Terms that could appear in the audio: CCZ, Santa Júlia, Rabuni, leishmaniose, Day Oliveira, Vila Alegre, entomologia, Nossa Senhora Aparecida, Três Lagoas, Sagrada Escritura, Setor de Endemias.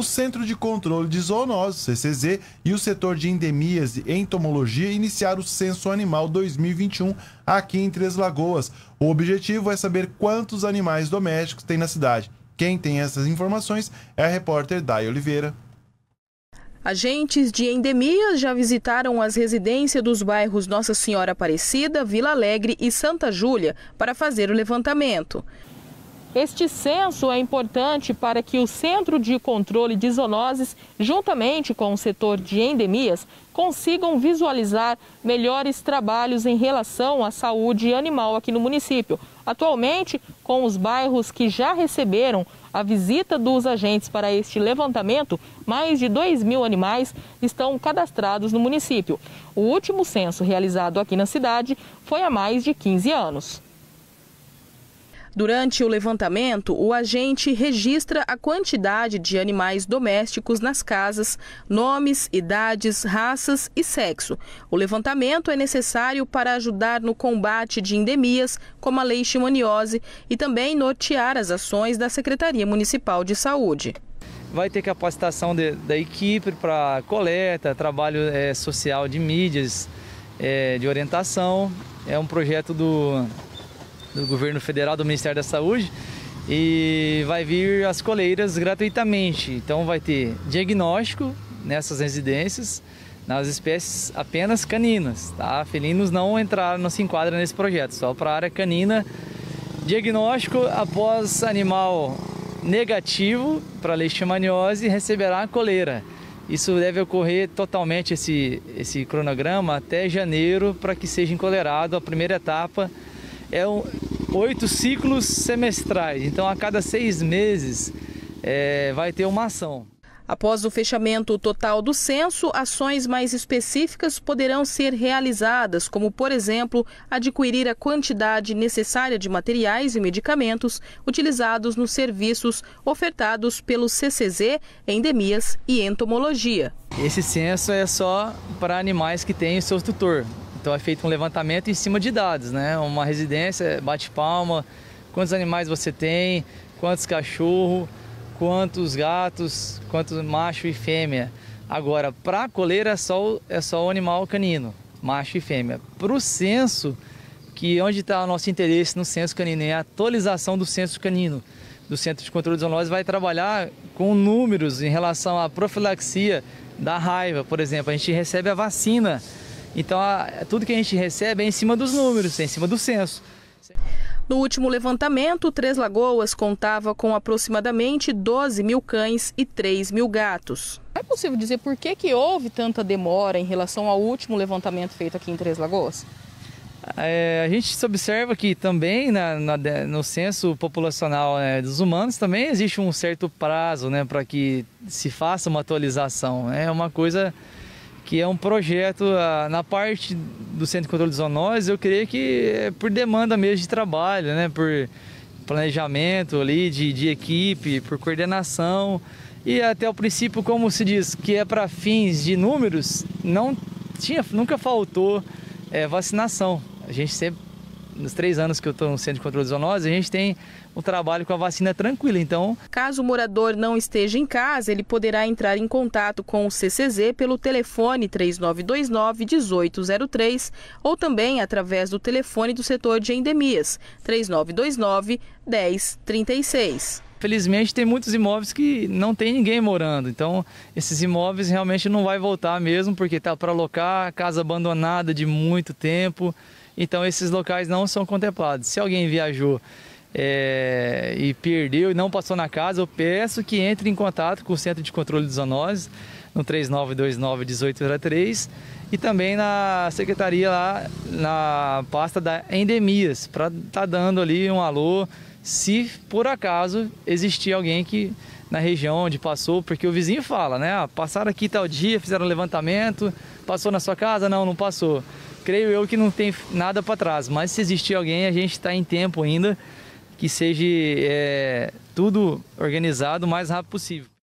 o Centro de Controle de Zoonoses, CCZ, e o Setor de Endemias e Entomologia iniciaram o Censo Animal 2021 aqui em Três Lagoas. O objetivo é saber quantos animais domésticos tem na cidade. Quem tem essas informações é a repórter Day Oliveira. Agentes de endemias já visitaram as residências dos bairros Nossa Senhora Aparecida, Vila Alegre e Santa Júlia para fazer o levantamento. Este censo é importante para que o Centro de Controle de Zoonoses, juntamente com o setor de endemias, consigam visualizar melhores trabalhos em relação à saúde animal aqui no município. Atualmente, com os bairros que já receberam a visita dos agentes para este levantamento, mais de 2.000 animais estão cadastrados no município. O último censo realizado aqui na cidade foi há mais de 15 anos. Durante o levantamento, o agente registra a quantidade de animais domésticos nas casas, nomes, idades, raças e sexo. O levantamento é necessário para ajudar no combate de endemias, como a leishmaniose, e também nortear as ações da Secretaria Municipal de Saúde. Vai ter capacitação da equipe para coleta, trabalho social de mídias, de orientação. É um projeto do governo federal, do Ministério da Saúde, e vai vir as coleiras gratuitamente. Então vai ter diagnóstico nessas residências, nas espécies apenas caninas, tá? Felinos não entraram, não se enquadram nesse projeto, só para a área canina. Diagnóstico após animal negativo para leishmaniose receberá a coleira. Isso deve ocorrer totalmente, esse cronograma, até janeiro, para que seja encolerado a primeira etapa. É 8 ciclos semestrais, então a cada 6 meses vai ter uma ação. Após o fechamento total do censo, ações mais específicas poderão ser realizadas, como, por exemplo, adquirir a quantidade necessária de materiais e medicamentos utilizados nos serviços ofertados pelo CCZ, endemias e entomologia. Esse censo é só para animais que têm o seu tutor. Então é feito um levantamento em cima de dados, né? Uma residência, bate palma, quantos animais você tem, quantos cachorros, quantos gatos, quantos macho e fêmea. Agora, para a coleira é só o animal canino, macho e fêmea. Para o censo, que onde está o nosso interesse no censo canino, é a atualização do censo canino. Do Centro de Controle de Zoonoses vai trabalhar com números em relação à profilaxia da raiva, por exemplo. A gente recebe a vacina. Então, tudo que a gente recebe é em cima dos números, é em cima do censo. No último levantamento, Três Lagoas contava com aproximadamente 12.000 cães e 3.000 gatos. É possível dizer por que houve tanta demora em relação ao último levantamento feito aqui em Três Lagoas? A gente observa que também no censo populacional dos humanos também existe um certo prazo, né, para que se faça uma atualização. É uma coisa que é um projeto, na parte do Centro de Controle de Zoonoses, eu creio que é por demanda mesmo de trabalho, né? Por planejamento ali de equipe, por coordenação. E até o princípio, como se diz, que é para fins de números, nunca faltou vacinação. A gente sempre, nos 3 anos que eu estou no Centro de Controle de Zoonoses, a gente tem um trabalho com a vacina tranquila, então. Caso o morador não esteja em casa, ele poderá entrar em contato com o CCZ pelo telefone 3929-1803 ou também através do telefone do setor de endemias, 3929-1036. Felizmente tem muitos imóveis que não tem ninguém morando, então esses imóveis realmente não vai voltar mesmo, porque está para alocar, casa abandonada de muito tempo. Então esses locais não são contemplados. Se alguém viajou e perdeu e não passou na casa, eu peço que entre em contato com o Centro de Controle de Zoonoses no 3929-1803 e também na secretaria lá na pasta da endemias, para estar dando ali um alô se por acaso existir alguém que na região onde passou, porque o vizinho fala, né? Ah, passaram aqui tal dia, fizeram um levantamento, passou na sua casa? Não, não passou. Creio eu que não tem nada para trás, mas se existir alguém, a gente está em tempo ainda que seja tudo organizado o mais rápido possível.